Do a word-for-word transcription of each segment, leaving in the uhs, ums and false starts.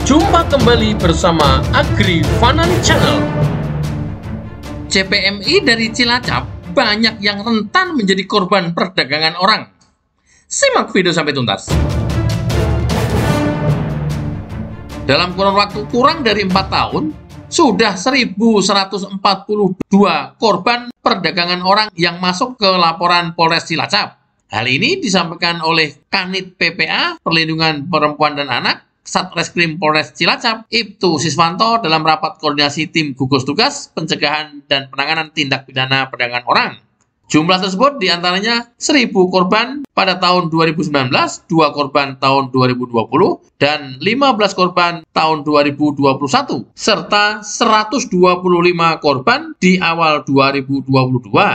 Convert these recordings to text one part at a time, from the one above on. Jumpa kembali bersama Agri Fanan Channel. C P M I dari Cilacap banyak yang rentan menjadi korban perdagangan orang. Simak video sampai tuntas. Dalam kurun waktu kurang dari empat tahun, sudah seribu seratus empat puluh dua korban perdagangan orang yang masuk ke laporan Polres Cilacap. Hal ini disampaikan oleh Kanit P P A, Perlindungan Perempuan dan Anak, Satreskrim Polres Cilacap, I P T U Siswanto dalam rapat koordinasi tim gugus tugas pencegahan dan penanganan tindak pidana perdagangan orang. Jumlah tersebut diantaranya seribu korban pada tahun dua ribu sembilan belas, dua korban tahun dua ribu dua puluh, dan lima belas korban tahun dua ribu dua puluh satu, serta seratus dua puluh lima korban di awal dua ribu dua puluh dua.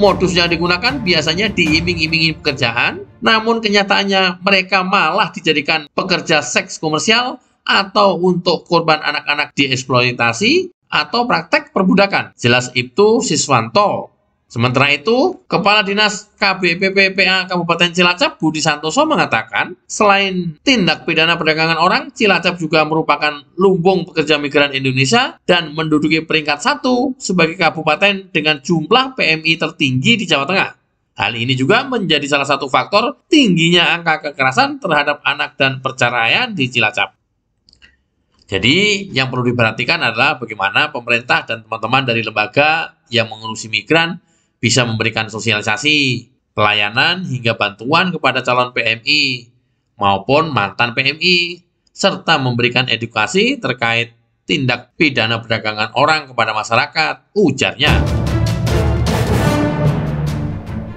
Modus yang digunakan biasanya diiming-imingi pekerjaan, namun kenyataannya mereka malah dijadikan pekerja seks komersial atau untuk korban anak-anak dieksploitasi atau praktek perbudakan, jelas I P T U Siswanto. Sementara itu, Kepala Dinas K B P P P A Kabupaten Cilacap, Budi Santoso mengatakan, selain tindak pidana perdagangan orang, Cilacap juga merupakan lumbung pekerja migran Indonesia dan menduduki peringkat satu sebagai kabupaten dengan jumlah P M I tertinggi di Jawa Tengah. Hal ini juga menjadi salah satu faktor tingginya angka kekerasan terhadap anak dan perceraian di Cilacap. Jadi, yang perlu diperhatikan adalah bagaimana pemerintah dan teman-teman dari lembaga yang mengurusi migran bisa memberikan sosialisasi, pelayanan hingga bantuan kepada calon P M I maupun mantan P M I, serta memberikan edukasi terkait tindak pidana perdagangan orang kepada masyarakat, ujarnya.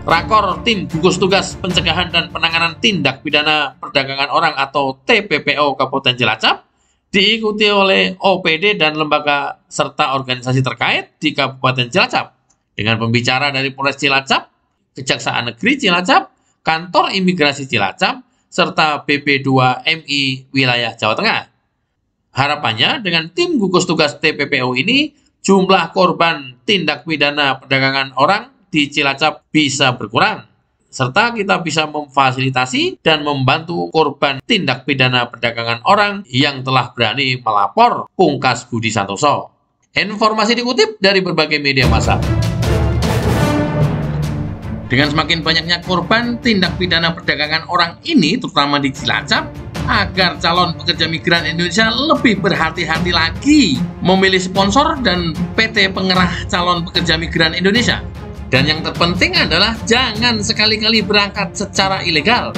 Rakor Tim Gugus Tugas Pencegahan dan Penanganan Tindak Pidana Perdagangan Orang atau T P P O Kabupaten Cilacap diikuti oleh O P D dan lembaga serta organisasi terkait di Kabupaten Cilacap, dengan pembicara dari Polres Cilacap, Kejaksaan Negeri Cilacap, Kantor Imigrasi Cilacap, serta B P dua M I wilayah Jawa Tengah. Harapannya dengan tim gugus tugas T P P O ini, jumlah korban tindak pidana perdagangan orang di Cilacap bisa berkurang, serta kita bisa memfasilitasi dan membantu korban tindak pidana perdagangan orang yang telah berani melapor, pungkas Budi Santoso. Informasi dikutip dari berbagai media massa. Dengan semakin banyaknya korban tindak pidana perdagangan orang ini, terutama di Cilacap, agar calon pekerja migran Indonesia lebih berhati-hati lagi memilih sponsor dan P T pengerah calon pekerja migran Indonesia. Dan yang terpenting adalah jangan sekali-kali berangkat secara ilegal.